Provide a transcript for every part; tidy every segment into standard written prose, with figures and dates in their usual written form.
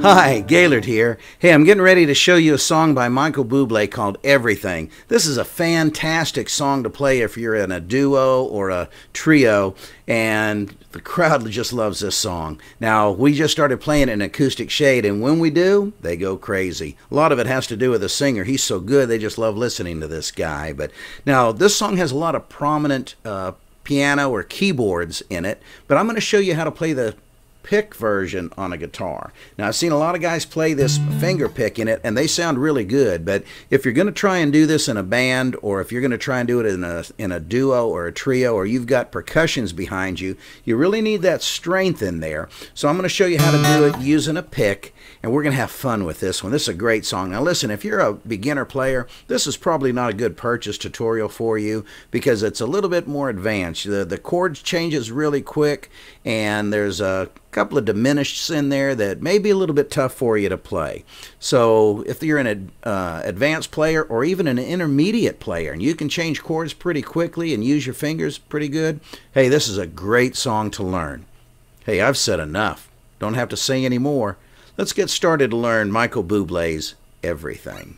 Hi, Gaylerd here. Hey, I'm getting ready to show you a song by Michael Bublé called Everything. This is a fantastic song to play if you're in a duo or a trio, and the crowd just loves this song. Now, we just started playing it in Acoustic Shade, and when we do, they go crazy. A lot of it has to do with the singer. He's so good, they just love listening to this guy. But now, this song has a lot of prominent piano or keyboards in it, but I'm going to show you how to play the pick version on a guitar. Now, I've seen a lot of guys play this finger pick in it, and they sound really good, but if you're going to try and do this in a band, or if you're going to try and do it in a duo or a trio, or you've got percussions behind you, you really need that strength in there. So I'm going to show you how to do it using a pick, and we're going to have fun with this one. This is a great song. Now listen, if you're a beginner player, this is probably not a good purchase tutorial for you because it's a little bit more advanced. The chord changes really quick, and there's a couple of diminished in there that may be a little bit tough for you to play. So if you're an advanced player or even an intermediate player and you can change chords pretty quickly and use your fingers pretty good, hey, this is a great song to learn. Hey, I've said enough. Don't have to sing anymore. Let's get started to learn Michael Bublé's Everything.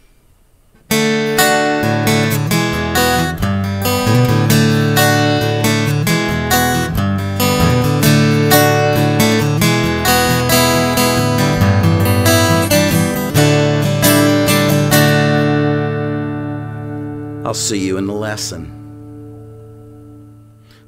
I'll see you in the lesson.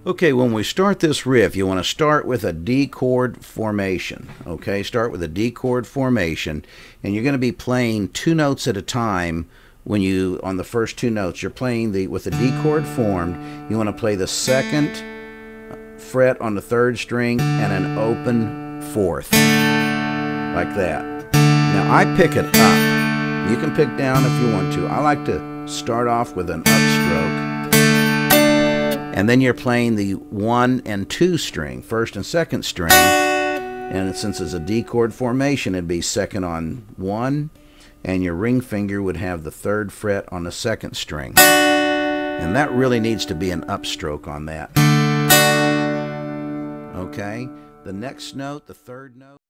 Okay, when we start this riff, you want to start with a D chord formation. Okay, start with a D chord formation, and you're going to be playing two notes at a time. When you, on the first two notes, you're playing with the D chord formed. You want to play the second fret on the third string and an open fourth, like that. Now I pick it up. You can pick down if you want to. I like to start off with an upstroke, and then you're playing the 1 and 2 string, first and second string, and since it's a D chord formation, it'd be second on 1, and your ring finger would have the third fret on the second string, and that really needs to be an upstroke on that. Okay, the next note, the third note.